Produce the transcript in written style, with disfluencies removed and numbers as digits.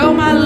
show my love.